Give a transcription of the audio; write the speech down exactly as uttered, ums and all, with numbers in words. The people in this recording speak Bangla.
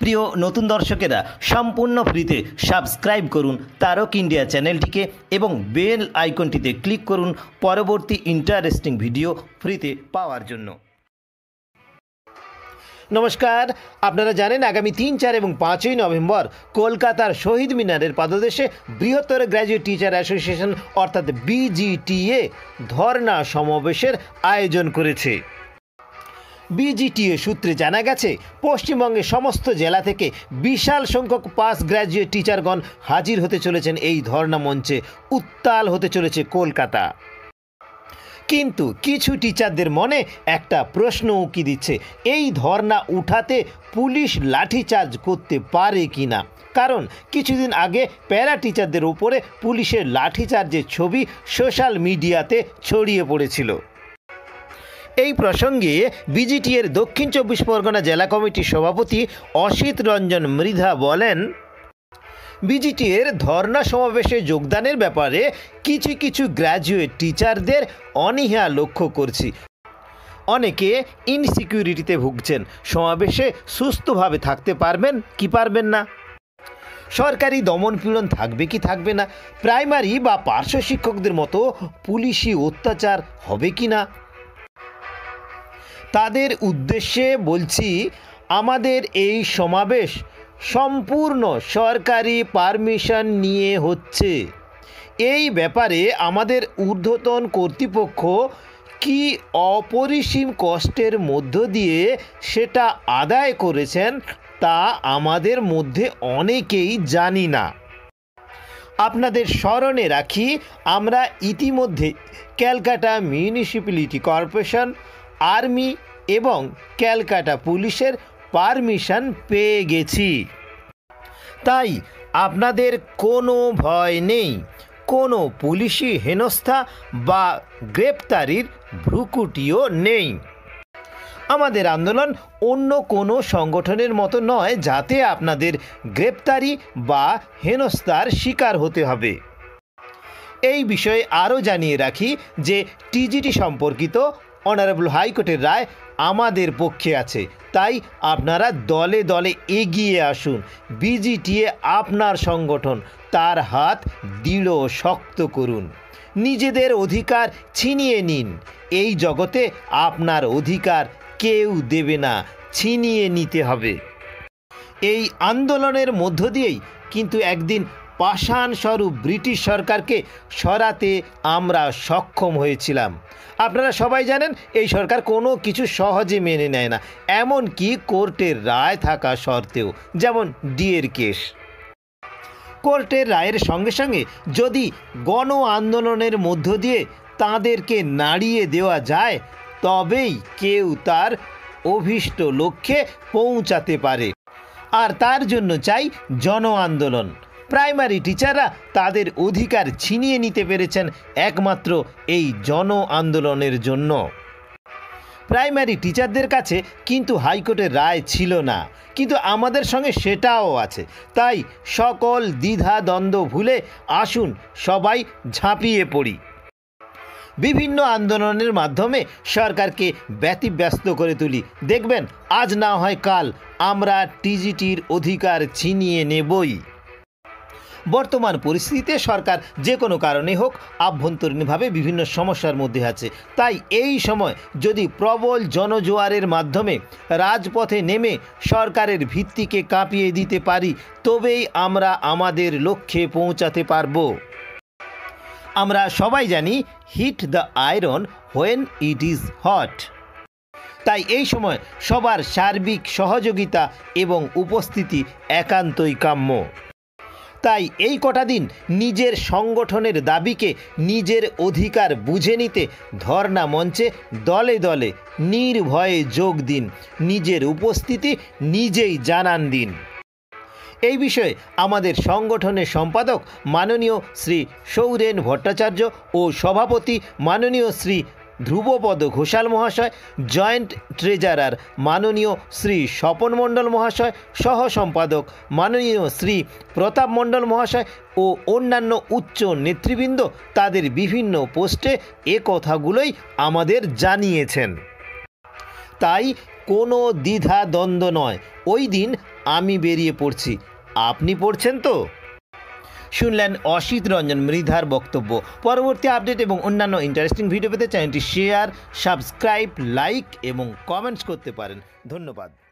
প্রিয় নতুন দর্শকেরা সম্পূর্ণ ফ্রিতে সাবস্ক্রাইব করুন তারক ইন্ডিয়া চ্যানেলটিকে এবং বেল আইকনটিতে ক্লিক করুন পরবর্তী ইন্টারেস্টিং ভিডিও ফ্রিতে পাওয়ার জন্য। नमस्कार, आपनारा जानें आगामी तीन चार और पाँच ही नवेम्बर कलकातार शहीद मिनारेर पाददेशे बृहत्तर ग्रेजुएट टीचार एसोसिएशन अर्थात बीजीटीए धर्ना समावेशेर आयोजन करेछे। बीजीटीए सूत्रे जाना गेছে पश्चिमबंगे समस्त जिला থেকে विशाल संख्यक पास ग्रेजुएट टीचारगण हाजिर होते चलेছেন। এই धर्ना मंचे उत्ताल होते चलेছে कलकाता। किन्तु किछु टीचारदेर मने एकटा प्रश्न उकी दिच्छे, एई धर्ना उठाते पुलिश लाठीचार्ज करते पारे किना। कारण किछुदिन आगे पैरा टीचारदेर उपरे पुलिशेर लाठीचार्जेर छवि सोशल मीडियाते छड़िये पड़ेछिलो। এই প্রসঙ্গে বিজিটিএর দক্ষিণ চব্বিশ পরগনা জেলা কমিটির সভাপতি অসিত রঞ্জন মৃধা বলেন, বিজিটিএর ধর্না সমাবেশে যোগদানের ব্যাপারে কিছু কিছু গ্র্যাজুয়েট টিচারদের অনীহা লক্ষ্য করছি। অনেকে ইনসিকিউরিটিতে ভুগছেন। সমাবেশে সুস্থভাবে থাকতে পারবেন কি পারবেন না, সরকারি দমনপীড়ন থাকবে কি থাকবে না, প্রাইমারি বা পার্শ্ব শিক্ষকদের মতো পুলিশি অত্যাচার হবে কি না। তাদের উদ্দেশ্যে বলছি, আমাদের এই সমাবেশ সম্পূর্ণ সরকারি পারমিশন নিয়ে হচ্ছে। এই ব্যাপারে আমাদের ঊর্ধ্বতন কর্তৃপক্ষ কি অপরিসীম কষ্টের মধ্য দিয়ে সেটা আদায় করেছেন তা আমাদের মধ্যে অনেকেই জানি না। আপনাদের স্মরণে রাখি, আমরা ইতিমধ্যে ক্যালকাটা মিউনিসিপ্যালিটি কর্পোরেশন, আর্মি এবং ক্যালকাটা পুলিশের পারমিশন পেয়ে গেছি। তাই আপনাদের কোনো ভয় নেই, কোনো পুলিশি হেনস্থা বা গ্রেপ্তারির ভ্রুকুটিও নেই। আমাদের আন্দোলন অন্য কোনো সংগঠনের মতো নয় যাতে আপনাদের গ্রেপ্তারি বা হেনস্থার শিকার হতে হবে। এই বিষয়ে আরও জানিয়ে রাখি যে টিজিটি সম্পর্কিত অনারেবল হাইকোর্টের রায় আমাদের পক্ষে আছে। তাই আপনারা দলে দলে এগিয়ে আসুন। বিজিটিএ আপনার সংগঠন, তার হাত দৃঢ় শক্ত করুন। নিজেদের অধিকার ছিনিয়ে নিন। এই জগতে আপনার অধিকার কেউ দেবে না, ছিনিয়ে নিতে হবে। এই আন্দোলনের মধ্য দিয়েই কিন্তু একদিন পাষাণ স্বরূপ ব্রিটিশ সরকারকে সরাতে আমরা সক্ষম হয়েছিলাম। আপনারা সবাই জানেন এই সরকার কোনো কিছু সহজে মেনে নেয় না, এমনকি কোর্টের রায় থাকা সত্ত্বেও, যেমন ডিএর কেস। কোর্টের রায়ের সঙ্গে সঙ্গে যদি গণ আন্দোলনের মধ্য দিয়ে তাদেরকে নাড়িয়ে দেওয়া যায় তবেই কেউ তার অভীষ্ট লক্ষ্যে পৌঁছাতে পারে। আর তার জন্য চাই জন আন্দোলন। প্রাইমারি টিচাররা তাদের অধিকার ছিনিয়ে নিতে পেরেছেন একমাত্র এই জন আন্দোলনের জন্য। প্রাইমারি টিচারদের কাছে কিন্তু হাইকোর্টের রায় ছিল না, কিন্তু আমাদের সঙ্গে সেটাও আছে। তাই সকল দ্বিধা দ্বন্দ্ব ভুলে আসুন, সবাই ঝাঁপিয়ে পড়ি। বিভিন্ন আন্দোলনের মাধ্যমে সরকারকে ব্যতিব্যস্ত করে তুলি। দেখবেন আজ না হয় কাল আমরা টিজিটির অধিকার ছিনিয়ে নেবই। বর্তমান পরিস্থিতিতে সরকার যে কোনো কারণে হোক আভ্যন্তরীণভাবে বিভিন্ন সমস্যার মধ্যে আছে। তাই এই সময় যদি প্রবল জনজোয়ারের মাধ্যমে রাজপথে নেমে সরকারের ভিত্তিকে কাঁপিয়ে দিতে পারি তবেই আমরা আমাদের লক্ষ্যে পৌঁছাতে পারব। আমরা সবাই জানি hit the iron when it is hot. তাই এই সময় সবার সার্বিক সহযোগিতা এবং উপস্থিতি একান্তই কাম্য। তাই এই কটা দিন নিজের সংগঠনের দাবিকে, নিজের অধিকার বুঝে নিতে ধর্না মঞ্চে দলে দলে নির্ভয়ে যোগ দিন। নিজের উপস্থিতি নিজেই জানান দিন। এই বিষয়ে আমাদের সংগঠনের সম্পাদক মাননীয় শ্রী সৌরেন ভট্টাচার্য ও সভাপতি মাননীয় শ্রী ধ্রুপদ ঘোষাল মহাশয়, জয়েন্ট ট্রেজারার মাননীয় শ্রী স্বপন মণ্ডল মহাশয়, সহ সম্পাদক মাননীয় শ্রী প্রতাপ মণ্ডল মহাশয় ও অন্যান্য উচ্চ নেতৃবৃন্দ তাদের বিভিন্ন পোস্টে এ কথাগুলোই আমাদের জানিয়েছেন। তাই কোনো দ্বিধা দ্বন্দ্ব নয়। ওই দিন আমি বেরিয়ে পড়ছি, আপনি পড়ছেন তো। শুনলেন অসিত রঞ্জন মৃধার বক্তব্য। পরবর্তী আপডেট এবং অন্যান্য ইন্টারেস্টিং ভিডিও পেতে চ্যানেলটি শেয়ার, সাবস্ক্রাইব, লাইক এবং কমেন্টস করতে পারেন। ধন্যবাদ।